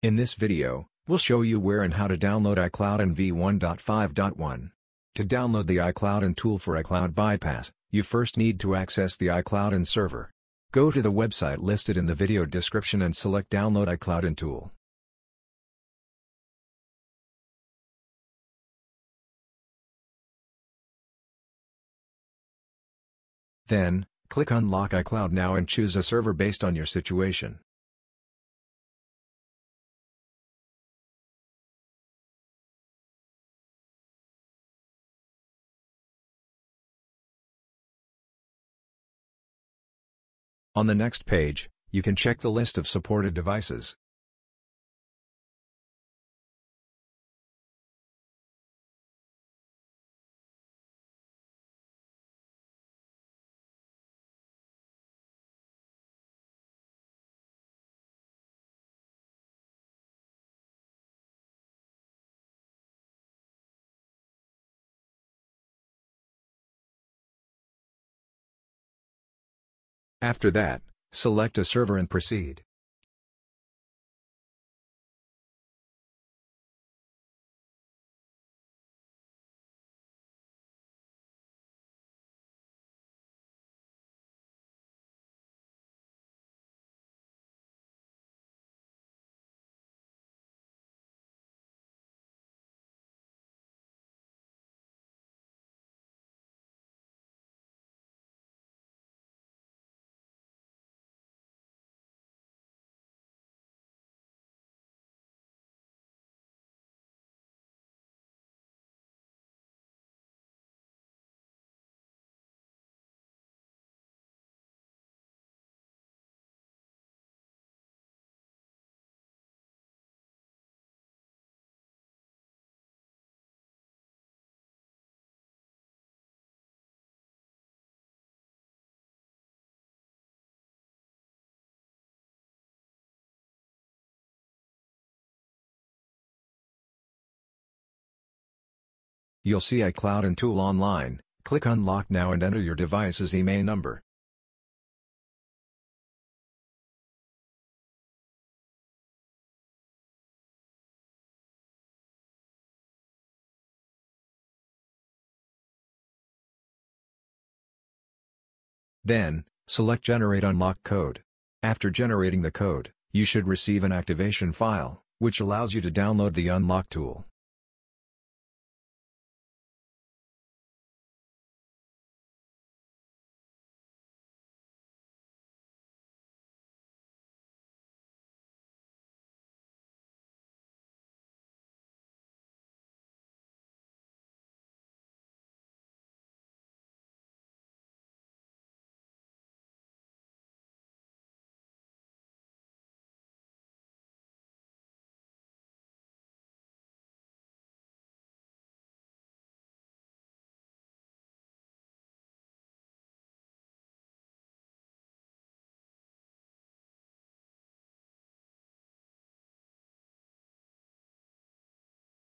In this video, we'll show you where and how to download iCloudin v1.5.1. To download the iCloudin tool for iCloud bypass, you first need to access the iCloudin server. Go to the website listed in the video description and select Download iCloudin tool. Then, click Unlock iCloud Now and choose a server based on your situation. On the next page, you can check the list of supported devices. After that, select a server and proceed. You'll see iCloudin tool online, click Unlock Now and enter your device's email number. Then, select Generate Unlock Code. After generating the code, you should receive an activation file, which allows you to download the Unlock tool.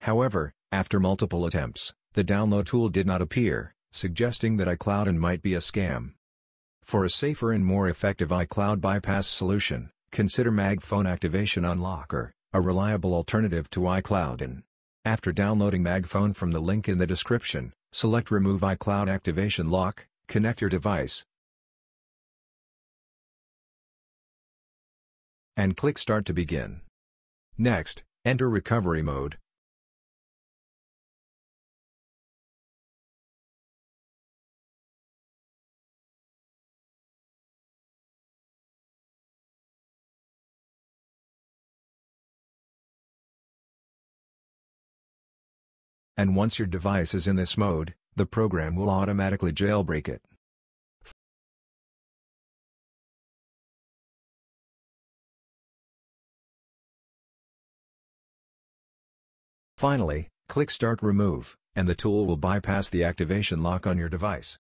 However, after multiple attempts, the download tool did not appear, suggesting that iCloudin might be a scam. For a safer and more effective iCloud bypass solution, consider MagFone Activation Unlocker, a reliable alternative to iCloudin. After downloading MagFone from the link in the description, select Remove iCloud Activation Lock, connect your device, and click Start to begin. Next, enter Recovery Mode. And once your device is in this mode, the program will automatically jailbreak it. Finally, click Start Remove, and the tool will bypass the activation lock on your device.